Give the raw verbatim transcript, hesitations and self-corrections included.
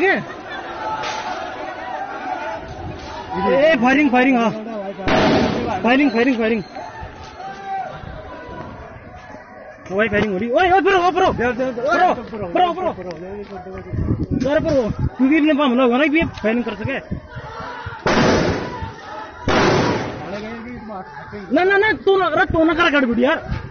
क्या? ए firing firing हाँ फायरिंग फायरिंग फायरिंग वही फायरिंग हो रही। ओए ओपरो ओपरो ओपरो ओपरो ओपरो यार पर वो क्योंकि ने बम लगा ना भी फायरिंग कर सके ना ना ना तू रट तू ना कर गड़बड़ यार।